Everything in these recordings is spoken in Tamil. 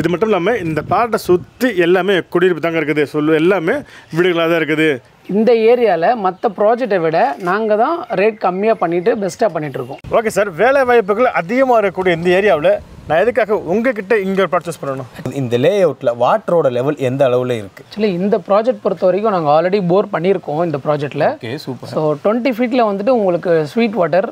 இது மட்டும் இல்லாமல் இந்த பிளாட்டை சுற்றி எல்லாமே குடியிருப்பு தாங்க இருக்குது, சொல்லு எல்லாமே வீடுகளாக தான் இருக்குது. இந்த ஏரியாவில் மற்ற ப்ராஜெக்டை விட நாங்கள் தான் ரேட் கம்மியாக பண்ணிவிட்டு பெஸ்ட்டாக பண்ணிகிட்ருக்கோம். ஓகே சார், வேலை வாய்ப்புகள் அதிகமாக இருக்கக்கூடிய இந்த ஏரியாவில் நான் எதுக்காக உங்ககிட்ட இங்கே பர்ச்சேஸ் பண்ணணும்? இந்த லே அவுட்டில் வாட்டரோட லெவல் எந்த அளவில் இருக்குது? ஆக்சுவலி இந்த ப்ராஜெக்ட் பொறுத்த வரைக்கும் நாங்கள் ஆல்ரெடி போர் பண்ணியிருக்கோம் இந்த ப்ராஜெக்டில். Okay super. ஸோ 20 ஃபீட்டில் வந்துட்டு உங்களுக்கு ஸ்வீட் வாட்டர்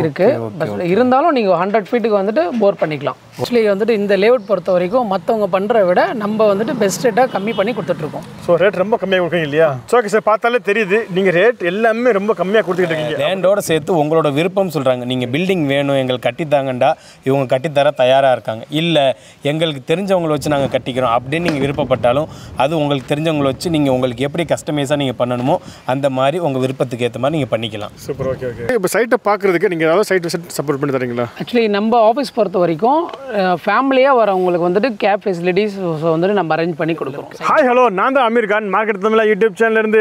இருக்குது, இருந்தாலும் நீங்கள் 100 ஃபீட்டுக்கு வந்துட்டு போர் பண்ணிக்கலாம். ஆக்சுவலி வந்துட்டு இந்த லேஅவுட் பொறுத்த வரைக்கும் மற்றவங்க பண்ணுறத விட நம்ம வந்துட்டு பெஸ்ட் ரேட்டாக கம்மி பண்ணி கொடுத்துட்ருக்கோம். ஸோ ரேட் ரொம்ப கம்மியாக கொடுக்குறீங்க இல்லையா? ஓகே சார், பார்த்தாலே தெரியுது நீங்கள் ரேட் எல்லாமே ரொம்ப கம்மியாக கொடுத்துட்டு இருக்கீங்க. லேண்டோடு சேர்த்து உங்களோட விருப்பம் சொல்கிறாங்க, நீங்கள் பில்டிங் வேணும் எங்களுக்கு கட்டித்தாங்கண்டா இவங்க கட்டித்தர தயாராக இருக்காங்க, இல்லை எங்களுக்கு தெரிஞ்சவங்களை வச்சு நாங்கள் கட்டிக்கிறோம் அப்படின்னு நீங்கள் விருப்பப்பட்டாலும் அது உங்களுக்கு தெரிஞ்சவங்களை வச்சு நீங்கள் உங்களுக்கு எப்படி கஸ்டமைஸாக நீங்கள் பண்ணணுமோ அந்த மாதிரி உங்கள் விருப்பத்துக்கு ஏற்ற மாதிரி நீங்கள் பண்ணிக்கலாம். சூப்பர். ஓகே ஓகே, இப்போ சைட்டை பார்க்குறதுக்கு நீங்கள் ஏதாவது சைட் விசிட் சப்போர்ட் பண்ணி தரீங்களா? ஆக்சுவலி நம்ம ஆஃபீஸ் பொறுத்த வரைக்கும் ஃபேமிலியாக வரவங்களுக்கு வந்துட்டு கேப் ஃபெசிலிட்டிஸ் வந்துட்டு நம்ம அரேஞ்ச் பண்ணி கொடுக்குறோம். ஹாய் ஹலோ, நான் தான் அமீர் கான், மார்க்கெட் தமிழா யூடியூப் சேனல்லேருந்து.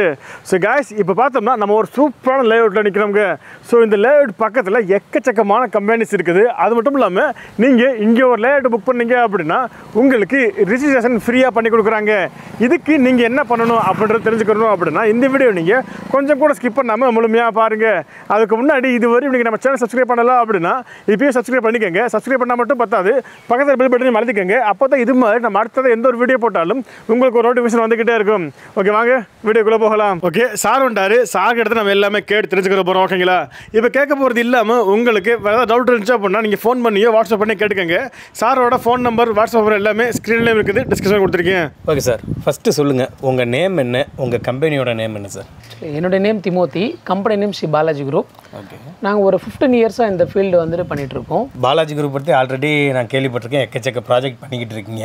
ஸோ காய்ஸ், இப்போ பார்த்தோம்னா நம்ம ஒரு சூப்பரான லேஅவுட்டில் நிற்கிறோங்க. ஸோ இந்த லேஅவுட் பக்கத்தில் எக்கச்சக்கமான கம்பெனிஸ் இருக்குது. அது மட்டும் இல்லாமல் நீங்கள் இங்கே ஒரு லேஅவுட் புக் பண்ணீங்க அப்படின்னா உங்களுக்கு ரிஜிஸ்ட்ரேஷன் ஃப்ரீயாக பண்ணி கொடுக்குறாங்க. இதுக்கு நீங்கள் என்ன பண்ணணும் அப்படின்றத தெரிஞ்சுக்கணும் அப்படின்னா இந்த வீடியோ நீங்கள் கொஞ்சம் கூட ஸ்கிப் பண்ணாமல் முழுமையாக பாருங்கள். அதுக்கு முன்னாடி இதுவரை நீங்கள் நம்ம சேனல் சப்ஸ்கிரைப் பண்ணலாம் அப்படின்னா இப்போயும் சப்ஸ்கிரைப் பண்ணிக்கோங்க. சப்ஸ்கிரைப் பண்ணால் மட்டும் பத்தாது, பக்கத்தில் பில் பட்டனையும் மறந்துக்கோங்க. அப்போ தான் இது மாதிரி நம்ம அடுத்தது எந்த ஒரு வீடியோ போட்டாலும் உங்களுக்கு ஒரு நோட்டிஃபிகேஷன் வந்துக்கிட்டே இருக்கும். ஓகே, வாங்க வீடியோக்குள்ளே போகலாம். ஓகே, சார் வந்துட்டாரு. சார் கிட்ட நம்ம எல்லாமே கேட்டு தெரிஞ்சுக்கிற போகிறோம். ஓகேங்களா, இப்போ கேட்க போகிறது இல்லாமல் உங்களுக்கு வேறு ஏதாவது டவுட் இருந்துச்சு அப்படின்னா நீங்கள் ஃபோன் பண்ணியோ வாட்ஸ்அப் பண்ணி கேட்டுக்கங்க. சாரோட ஃபோன் நம்பர் வாட்ஸ்அப் நம்பர் எல்லாமே ஸ்க்ரீன்லேயும் இருக்குது, டிஸ்கிரிப்ஷன் கொடுத்துருக்கேன். ஓகே சார், ஃபஸ்ட்டு சொல்லுங்கள் உங்கள் நேம் என்ன, உங்கள் கம்பெனியோட நேம் என்ன சார்? என்னோடய name Timothy, company name Sri Balaji group. Okay, நாங்கள் ஒரு 15 இயர்ஸாக இந்த ஃபீல்டு வந்துட்டு பண்ணிகிட்ருக்கோம். பாலாஜி குரூப் பற்றி ஆல்ரெடி நான் கேள்விப்பட்டிருக்கேன், எக்கச்சக்க ப்ராஜெக்ட் பண்ணிக்கிட்டு இருக்கீங்க.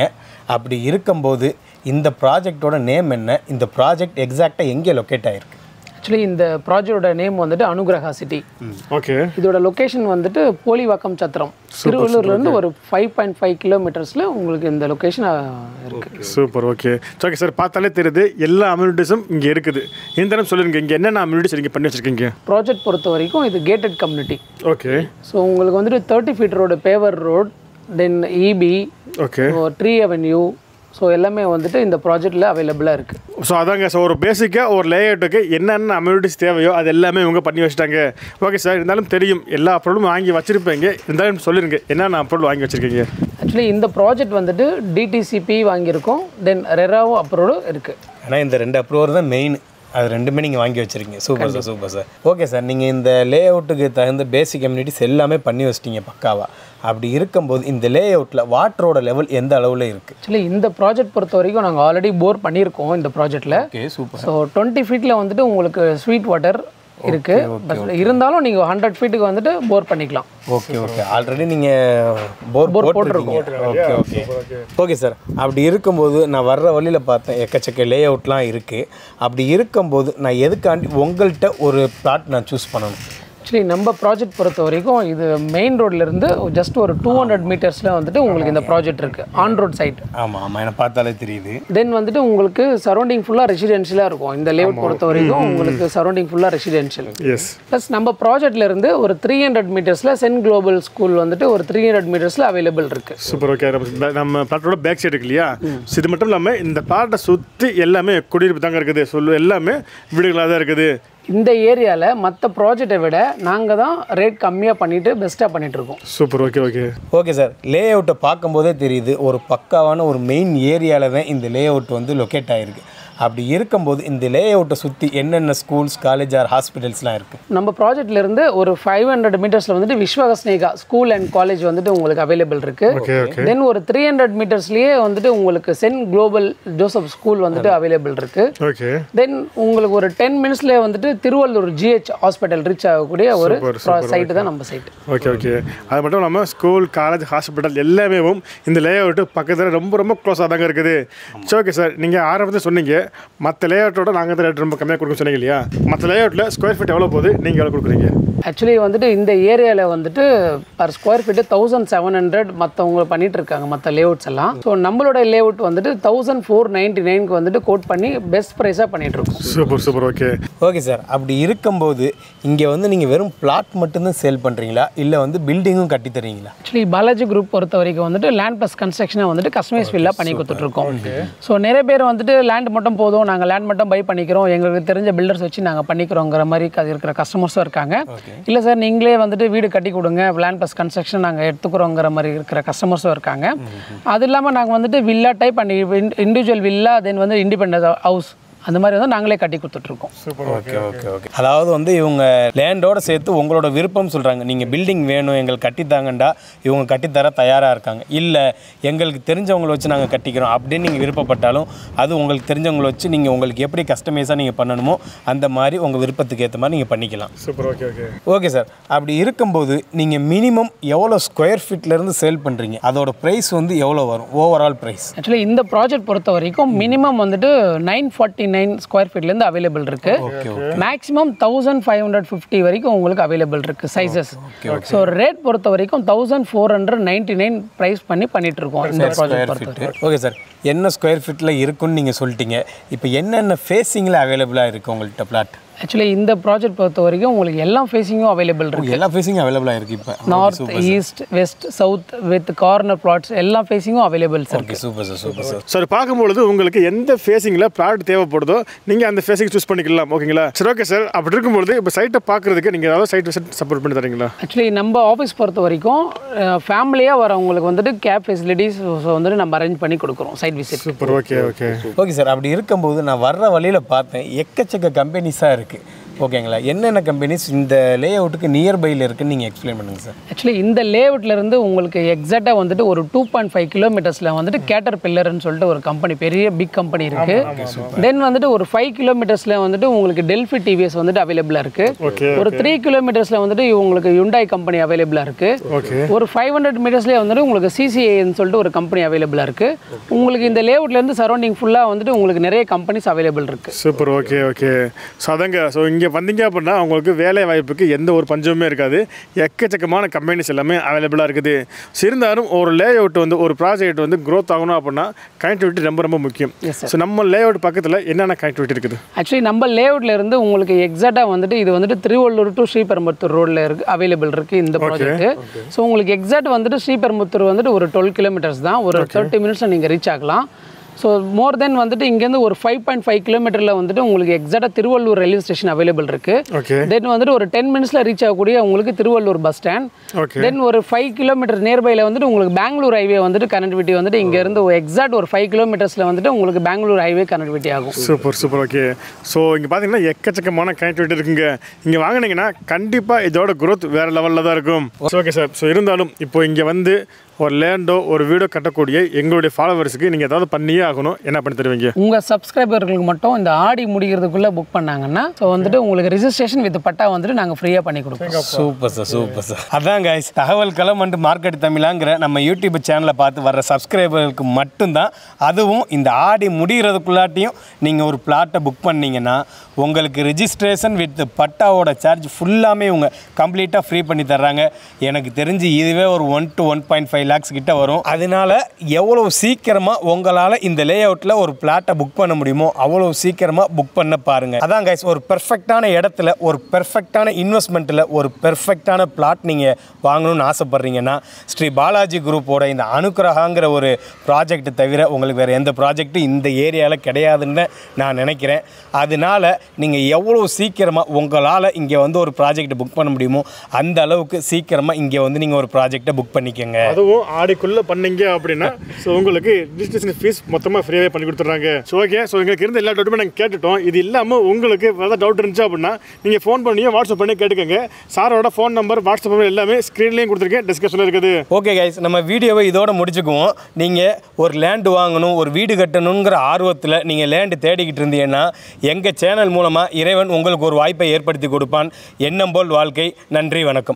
அப்படி இருக்கும்போது இந்த ப்ராஜெக்டோட நேம் என்ன, இந்த ப்ராஜெக்ட் எக்ஸாக்டாக எங்கே லொக்கேட் ஆகிருக்கு? ஆக்சுவலி இந்த ப்ராஜெக்டோட நேம் வந்துட்டு அனுகிரகா சிட்டி. ஓகே, இதோட லொக்கேஷன் வந்துட்டு போலிவாக்கம் சத்திரம், திருவள்ளூர்லேருந்து ஒரு 5.5 கிலோமீட்டர்ஸில் உங்களுக்கு இந்த லொக்கேஷன் இருக்குது. சூப்பர். ஓகே ஓகே சார், பார்த்தாலே தெரியுது எல்லா அம்யூனிட்டிஸும் இங்கே இருக்குது. இந்த சொல்லிருங்க, இங்கே என்னென்ன அம்யூனிட்டிஸ் நீங்கள் பண்ணி வச்சுருக்கீங்க? ப்ராஜெக்ட் பொறுத்த வரைக்கும் இது கேட்டட் கம்யூனிட்டி. ஓகே, ஸோ உங்களுக்கு வந்துட்டு 30 feet road, paver road, then EB, okay, tree avenue, so எல்லாமே வந்துட்டு இந்த ப்ராஜெக்டில் அவைலபிளாக இருக்குது. ஸோ அதாங்க, ஸோ ஒரு பேசிக்காக ஒரு லேஅவுட்டுக்கு என்னென்ன அம்யூனிட்டிஸ் தேவையோ அது எல்லாமே இவங்க பண்ணி வச்சுட்டாங்க. ஓகே சார், இருந்தாலும் தெரியும் எல்லா பொருளும் வாங்கி வச்சுருப்பீங்க, இருந்தாலும் சொல்லிடுங்க என்னென்ன பொருள் வாங்கி வச்சுருக்கீங்க? ஆக்சுவலி இந்த ப்ராஜெக்ட் வந்துட்டு டிடிசிபி வாங்கியிருக்கோம், தென் ரெராவும் அப்ரூவலும் இருக்குது. ஆனால் இந்த 2 அப்ரூவல் தான் மெயின், அது ரெண்டுமே நீங்கள் வாங்கி வச்சுருக்கீங்க. Super sir, super sir. Okay sir, நீங்கள் இந்த லே அவுட்டுக்கு தகுந்த பேசிக் கம்யூனிட்டிஸ் எல்லாமே பண்ணி வச்சிட்டிங்க பக்காவாக. அப்படி இருக்கும்போது இந்த லே அவுட்டில் வாட்டரோட லெவல் எந்த அளவில் இருக்குது? ஆக்சுவலி இந்த ப்ராஜெக்ட் பொறுத்த வரைக்கும் நாங்கள் ஆல்ரெடி போர் பண்ணியிருக்கோம் இந்த ப்ராஜெக்டில். Okay super. ஸோ 20 ஃபீட்டில் வந்துட்டு உங்களுக்கு ஸ்வீட் வாட்டர் இருக்குது, இருந்தாலும் நீங்கள் 100 ஃபீட்டுக்கு வந்துட்டு போர் பண்ணிக்கலாம். ஓகே ஓகே, ஆல்ரெடி நீங்கள் போர் போட்டிருக்கோம். ஓகே ஓகே ஓகே சார், அப்படி இருக்கும்போது நான் வர்ற வழியில் பார்த்தேன் எக்கச்சக்க லே அவுட்லாம் இருக்குது. அப்படி இருக்கும்போது நான் எதுக்காண்டி உங்கள்கிட்ட ஒரு பிளாட் நான் சூஸ் பண்ணணும்? ஆக்சுவலி நம்ம ப்ராஜெக்ட் பொறுத்த வரைக்கும் இது மெயின் ரோட்லேருந்து ஜஸ்ட் ஒரு 200 மீட்டர்ஸில் வந்துட்டு உங்களுக்கு இந்த ப்ராஜெக்ட் இருக்குது, ஆன் ரோட் சைட். ஆமாம் ஆமாம், எனக்கு பார்த்தாலே தெரியுது. தென் வந்துட்டு உங்களுக்கு சரௌண்டிங் ஃபுல்லாக ரெசிடென்ஷியலாக இருக்கும். இந்த லேஅவுட் பொறுத்த வரைக்கும் உங்களுக்கு சரௌண்டிங் ஃபுல்லாக ரெசிடென்ஷியல். எஸ், ப்ளஸ் நம்ம ப்ராஜெக்ட்லேருந்து ஒரு 300 மீட்டர்ஸில் சென் குளோபல் ஸ்கூல் வந்துட்டு ஒரு 300 மீட்டர்ஸில் அவைலபிள் இருக்குது. சூப்பர். ஓகே, நம்ம பிளாட்டோட பேக் சைடு இருக்கு இல்லையா? இது மட்டும் இல்லாமல் இந்த பிளாட்டை சுற்றி எல்லாமே குடியிருப்பு தாங்க இருக்குது, சொல்லு எல்லாமே வீடுகளாக தான் இருக்குது. இந்த ஏரியாவில் மற்ற ப்ராஜெக்டை விட நாங்கள் தான் ரேட் கம்மியாக பண்ணிவிட்டு பெஸ்ட்டாக பண்ணிகிட்ருக்கோம். Super. Okay okay okay sir, லே அவுட்டை பார்க்கும்போதே தெரியுது ஒரு பக்காவான ஒரு மெயின் ஏரியாவில் தான் இந்த லே அவுட் வந்து லொக்கேட் ஆகிருக்கு. அப்படி இருக்கும்போது இந்த லே அவுட்டை சுற்றி என்னென்ன ஸ்கூல்ஸ், காலேஜ் ஆர் ஹாஸ்பிட்டல்ஸ்லாம் இருக்குது? நம்ம ப்ராஜெக்ட்லேருந்து ஒரு 500 மீட்டர்ஸில் வந்துட்டு விஸ்வகஸ்னேகா ஸ்கூல் அண்ட் காலேஜ் வந்துட்டு உங்களுக்கு அவைலபிள் இருக்குது. தென் ஒரு 300 மீட்டர்ஸ்லேயே வந்துட்டு உங்களுக்கு சென் குளோபல் ஜோசப் ஸ்கூல் வந்துட்டு அவைலபிள் இருக்குது. தென் உங்களுக்கு ஒரு 10 மினிட்ஸ்லேயே வந்துட்டு திருவள்ளூர் ஜிஹெச் ஹாஸ்பிட்டல் ரீச் ஆகக்கூடிய ஒரு சைட்டு தான் நம்ம சைட். ஓகே ஓகே, அது மட்டும் இல்லாமல் ஸ்கூல், காலேஜ், ஹாஸ்பிட்டல் எல்லாமே இந்த லே அவுட்டு பக்கத்தில் ரொம்ப ரொம்ப க்ளோஸாக தாங்க இருக்குது. ஓகே சார், நீங்கள் ஆரம்பத்தில் சொன்னீங்க மற்ற லேஅவுட்டோட நாங்கள் வந்து ரேட் ரொம்ப கம்மியாக கொடுக்க சொன்னீங்க இல்லையா? மற்ற லேஅவுட்டில் ஸ்கொயர் ஃபீட் எவ்வளோ போகுது, நீங்கள் எவ்வளோ கொடுக்குறீங்க? ஆக்சுவலி வந்துட்டு இந்த ஏரியாவில் வந்துட்டு பர் ஸ்கொயர் ஃபீட்டு 1700 மற்றவங்க பண்ணிட்டு இருக்காங்க மற்ற லேஅவுட்ஸ் எல்லாம். ஸோ நம்மளோட லேஅவுட் வந்துட்டு 1499க்கு வந்துட்டு கோட் பண்ணி பெஸ்ட் ப்ரைஸாக பண்ணிட்டு இருக்கோம். Super super, okay okay sir. அப்படி இருக்கும்போது இங்கே வந்து நீங்கள் வெறும் பிளாட் மட்டும்தான் சேல் பண்ணுறீங்களா இல்லை வந்து பில்டிங்கும் கட்டி தரீங்களா? ஆக்சுவலி பாலாஜி குரூப் பொறுத்த வரைக்கும் வந்துட்டு லேண்ட் ப்ளஸ் கன்ஸ்ட்ரக்ஷனை வந்துட்டு கஸ்டமைஸ் வில்லா பண்ணி கொடுத்துட்ருக்கோம். ஸோ நிறைய பேர் வந்துட்டு லேண்ட் மட்டும் போதும், நாங்கள் லேண்ட் மட்டும் பை பண்ணிக்கிறோம், எங்களுக்கு தெரிஞ்ச பில்டர்ஸ் வச்சு நாங்கள் பண்ணிக்கிறோங்கிற மாதிரி இருக்கிற கஸ்டமர்ஸும் இருக்காங்க. இல்லை சார், நீங்களே வந்துட்டு வீடு கட்டி கொடுங்க, லேண்ட் ப்ளஸ் கன்ஸ்ட்ரக்ஷன் நாங்கள் எடுத்துக்கிறோங்கிற மாதிரி இருக்கிற கஸ்டமர்ஸும் இருக்காங்க. அது இல்லாமல் நாங்கள் வந்துட்டு villa type and individual villa, then வந்து இண்டிபெண்டன்ட் ஹவுஸ், அந்த மாதிரி வந்து நாங்களே கட்டி கொடுத்துட்ருக்கோம். Super, okay okay okay. அதாவது வந்து இவங்க லேண்டோடு சேர்த்து உங்களோட விருப்பம் சொல்கிறாங்க, நீங்கள் பில்டிங் வேணும் எங்களுக்கு கட்டித்தாங்கண்டா இவங்க கட்டித்தர தயாராக இருக்காங்க, இல்லை எங்களுக்கு தெரிஞ்சவங்களை வச்சு நாங்கள் கட்டிக்கிறோம் அப்படின்னு நீங்கள் விருப்பப்பட்டாலும் அது உங்களுக்கு தெரிஞ்சவங்களை வச்சு நீங்கள் உங்களுக்கு எப்படி கஸ்டமைஸாக நீங்கள் பண்ணணுமோ அந்த மாதிரி உங்கள் விருப்பத்துக்கு ஏற்ற மாதிரி நீங்கள் பண்ணிக்கலாம். Super, okay okay okay sir. அப்படி இருக்கும்போது நீங்கள் மினிமம் எவ்வளோ ஸ்கொயர் ஃபீட்லேருந்து சேல் பண்ணுறீங்க, அதோட ப்ரைஸ் வந்து எவ்வளோ வரும் ஓவரால் ப்ரைஸ்? ஆக்சுவலி இந்த ப்ராஜெக்ட் பொறுத்த வரைக்கும் மினிமம் வந்துட்டு 949 ஸ்கொயர் ஃபீட்லேருந்து அவைலபிள் இருக்கு. மேக்ஸிமம் 1550 வரைக்கும் உங்களுக்கு அவைலபிள் இருக்கு சைஸஸ். ஸோ ரேட் பொறுத்த வரைக்கும் 1499 ப்ரைஸ் பண்ணிட்டு இருக்கோம் இந்த ப்ராஜெக்ட் பொறுத்த. ஓகே சார், என்ன ஸ்கொயர் ஃபீட்டில் இருக்குன்னு நீங்கள் சொல்லிட்டீங்க. இப்போ என்னென்ன ஃபேஸிங்கில் அவைலபிளாக இருக்குது உங்கள்கிட்ட பிளாட்? ஆக்சுவலி இந்த ப்ராஜெக்ட் பொறுத்த வரைக்கும் உங்களுக்கு எல்லா ஃபேஸிங்கும் அவைலபிள் இருக்குது. எல்லா ஃபேஸிங்கும் அவைலபிளாக இருக்குது. இப்போ north, east, west, south with corner plots எல்லா ஃபேஸிங்கும் available sir. Okay, super sir, super sir. Sir, பார்க்கும்பொழுது உங்களுக்கு எந்த ஃபேஸிங்கில் பிளாட் தேவைப்படுதோ நீங்கள் அந்த ஃபேஸிங் சூஸ் பண்ணிக்கலாம், ஓகேங்களா? சரி, ஓகே சார். அப்படி இருக்கும்பொழுது இப்போ சைட்டை பார்க்குறதுக்கு நீங்கள் ஏதாவது சைட் விசிட் சப்போர்ட் பண்ணி தரீங்களா? ஆக்சுவலி நம்ம ஆஃபீஸ் பொறுத்த வரைக்கும் ஃபேமிலியாக வரவங்களுக்கு வந்துட்டு கேப் ஃபெசிலிட்டிஸ் வந்துட்டு நம்ம அரேஞ்ச் பண்ணி கொடுக்குறோம் site visit. Super, okay okay okay sir. அப்படி இருக்கும்போது நான் வர்ற வழியில் பார்த்தேன் எக்கச்சக்க கம்பெனிஸாக இருக்குது, ஓகேங்களா? என்னென்ன கம்பெனிஸ் இந்த லே அவுட்டுக்கு நியர்பையில் இருக்குன்னு நீங்கள் எக்ஸ்பிளைன் பண்ணுங்கள் சார். ஆக்சுவலி இந்த லே அவுட்லேருந்து உங்களுக்கு எக்ஸாக்டாக வந்துட்டு ஒரு 2.5 கிலோமீட்டர்ஸில் வந்துட்டு கேட்டர் பில்லர்னு சொல்லிட்டு ஒரு கம்பெனி, பெரிய பிக் கம்பெனி இருக்குது. தென் வந்துட்டு ஒரு 5 கிலோமீட்டர்ஸில் வந்துட்டு உங்களுக்கு டெல்ஃபி டிவிஎஸ் வந்துட்டு அவைலபிளாக இருக்குது. ஒரு 3 கிலோமீட்டர்ஸில் வந்துட்டு உங்களுக்கு ஹுண்டாய் கம்பெனி அவைலபிளாக இருக்குது. ஒரு 500 மீட்டர்ஸ்லேயே வந்துட்டு உங்களுக்கு சிசிஏன்னு சொல்லிட்டு ஒரு கம்பெனி அவைலபிளாக இருக்குது. உங்களுக்கு இந்த லே அவுட்லேருந்து சரௌண்டிங் ஃபுல்லாக வந்துட்டு உங்களுக்கு நிறைய கம்பெனிஸ் அவைலபிள் இருக்குது. Super, okay okay. ஸோ அதங்க இங்கே வந்தீங்க அப்படின்னா உங்களுக்கு வேலை வாய்ப்புக்கு எந்த ஒரு பஞ்சமுமே இருக்காது, எக்கச்சக்கமான கம்பெனிஸ் எல்லாமே அவைலபிளாக இருக்குது. இருந்தாலும் ஒரு லே அவுட் வந்து ஒரு ப்ராஜெக்ட் வந்து க்ரோத் ஆகணும் அப்படின்னா கனெக்டிவிட்டி ரொம்ப ரொம்ப முக்கியம். ஸோ நம்ம லே அவுட் பக்கத்தில் என்னென்ன கனெக்டிவிட்டி இருக்குது? ஆக்சுவலி நம்ம லே அவுட்டில் இருந்து உங்களுக்கு எக்ஸாக்டாக வந்துட்டு இது வந்துட்டு திருவள்ளூர் டு ஸ்ரீபெரும்புத்தூர் ரோடில் இருக்குது அவைலபிள் இருக்குது இந்த ப்ராஜெக்ட். ஸோ உங்களுக்கு எக்ஸாக்ட் வந்துட்டு ஸ்ரீபெரும்புத்தூர் வந்துட்டு ஒரு 12 கிலோமீட்டர்ஸ் தான், ஒரு 30 மினிட்ஸில் நீங்கள் ரீச் ஆகலாம். ஸோ மோர் தென் வந்துட்டு இங்கேருந்து ஒரு 5.5 கிலோமீட்டரில் வந்துட்டு உங்களுக்கு எக்ஸாக்டாக திருவள்ளூர் ரயில்வே ஸ்டேஷன் அவைலபிள் இருக்குது. தென் வந்துட்டு ஒரு 10 மினிட்ஸில் ரீச் ஆகக்கூடிய உங்களுக்கு திருவள்ளூர் பஸ் ஸ்டாண்ட். தென் ஒரு 5 கிலோமீட்டர் நியர்பையில் வந்துட்டு உங்களுக்கு பெங்களூர் ஹைவே வந்துட்டு கனெக்டிவிட்டி வந்துட்டு இங்கேருந்து எக்ஸாக்ட் ஒரு 5 கிலோமீட்டர்ஸில் வந்துட்டு உங்களுக்கு பெங்களூர் ஹைவே கனெக்டிவிட்டி ஆகும். Super super, okay. ஸோ இங்கே பார்த்தீங்கன்னா எக்கச்சக்கமான கனெக்டிவிட்டி இருக்குங்க. இங்கே வாங்கினீங்கன்னா கண்டிப்பாக இதோட க்ரோத் வேறு லெவலில் தான் இருக்கும். Okay sir. ஸோ இருந்தாலும் இப்போ இங்கே வந்து ஒரு லேண்டோ ஒரு வீடோ கட்டக்கூடிய எங்களுடைய ஃபாலோவர்ஸுக்கு நீங்கள் ஏதாவது பண்ணியே ஆகணும், என்ன பண்ணி தருவீங்க? உங்கள் சப்ஸ்கிரைபர்களுக்கு மட்டும் இந்த ஆடி முடிக்கிறதுக்குள்ளே புக் பண்ணாங்கன்னா ஸோ வந்துட்டு உங்களுக்கு ரிஜிஸ்ட்ரேஷன் வித் பட்டா வந்துட்டு நாங்கள் ஃப்ரீயாக பண்ணி கொடுப்போம். Super sir, super sir. அதான் கைஸ், தகவல் களம் அண்ட் மார்க்கெட் தமிழாங்கிற நம்ம யூடியூப் சேனலை பார்த்து வர்ற சப்ஸ்கிரைபர்களுக்கு மட்டும்தான், அதுவும் இந்த ஆடி முடிகிறதுக்குள்ளாட்டியும் நீங்கள் ஒரு பிளாட்டை புக் பண்ணிங்கன்னா உங்களுக்கு ரிஜிஸ்ட்ரேஷன் வித் பட்டாவோட சார்ஜ் ஃபுல்லாமே இவங்க கம்ப்ளீட்டாக ஃப்ரீ பண்ணி தர்றாங்க. எனக்கு தெரிஞ்சு இதுவே ஒரு 1 to 1.5 lakhs கிட்ட வரும். அதனால எவ்வளோ சீக்கிரமாக உங்களால் இந்த லே அவுட்டில் ஒரு பிளாட்டை புக் பண்ண முடியுமோ அவ்வளோ சீக்கிரமாக புக் பண்ண பாருங்கள். அதான் கைஸ், ஒரு பெர்ஃபெக்டான இடத்துல ஒரு பெர்ஃபெக்டான இன்வெஸ்ட்மெண்ட்டில் ஒரு பெர்ஃபெக்டான பிளாட் நீங்கள் வாங்கணும்னு ஆசைப்பட்றீங்கன்னா ஸ்ரீ பாலாஜி குரூப்போட இந்த அனுகிரகாங்கிற ஒரு ப்ராஜெக்ட் தவிர உங்களுக்கு வேறு எந்த ப்ராஜெக்ட்டும் இந்த ஏரியாவில் கிடையாதுன்னு நான் நினைக்கிறேன். அதனால் நீங்கள் எவ்வளோ சீக்கிரமாக உங்களால் இங்கே வந்து ஒரு ப்ராஜெக்ட் புக் பண்ண முடியுமோ அந்த அளவுக்கு சீக்கிரமாக இங்கே வந்து நீங்கள் ஒரு ப்ராஜெக்டை புக் பண்ணிக்கோங்க. அதுவும் ஆடிக்குள்ளே பண்ணீங்க அப்படின்னா ஸோ உங்களுக்கு ரிஜிஸ்ட்ரேஷன் ஃபீஸ் மொத்தமாக ஃப்ரீயாகவே பண்ணி கொடுத்துட்றாங்க. So okay. ஸோ எங்களுக்கு இருந்த எல்லா டவுட்டுமே நாங்கள் கேட்டுவிட்டோம். இது இல்லாமல் உங்களுக்கு ஏதாவது டவுட் இருந்துச்சு அப்படின்னா நீங்கள் ஃபோன் பண்ணியும் வாட்ஸ்அப் பண்ணி கேட்டுக்கோங்க. சாரோட ஃபோன் நம்பர், வாட்ஸ்அப் நம்பர் எல்லாமே ஸ்க்ரீன்லேயும் கொடுத்துருக்கேன், டிஸ்கிரிப்ஷனில் இருக்குது. ஓகே கைஸ், நம்ம வீடியோவை இதோடு முடிச்சுக்குவோம். நீங்கள் ஒரு லேண்டு வாங்கணும், ஒரு வீடு கட்டணுங்கிற ஆர்வத்தில் நீங்கள் லேண்டு தேடிக்கிட்டு இருந்தீங்கன்னா எங்கள் சேனல் மூலமாக இறைவன் உங்களுக்கு ஒரு வாய்ப்பை ஏற்படுத்தி கொடுப்பான். எண்ணம் போல் வாழ்க்கை. நன்றி, வணக்கம்.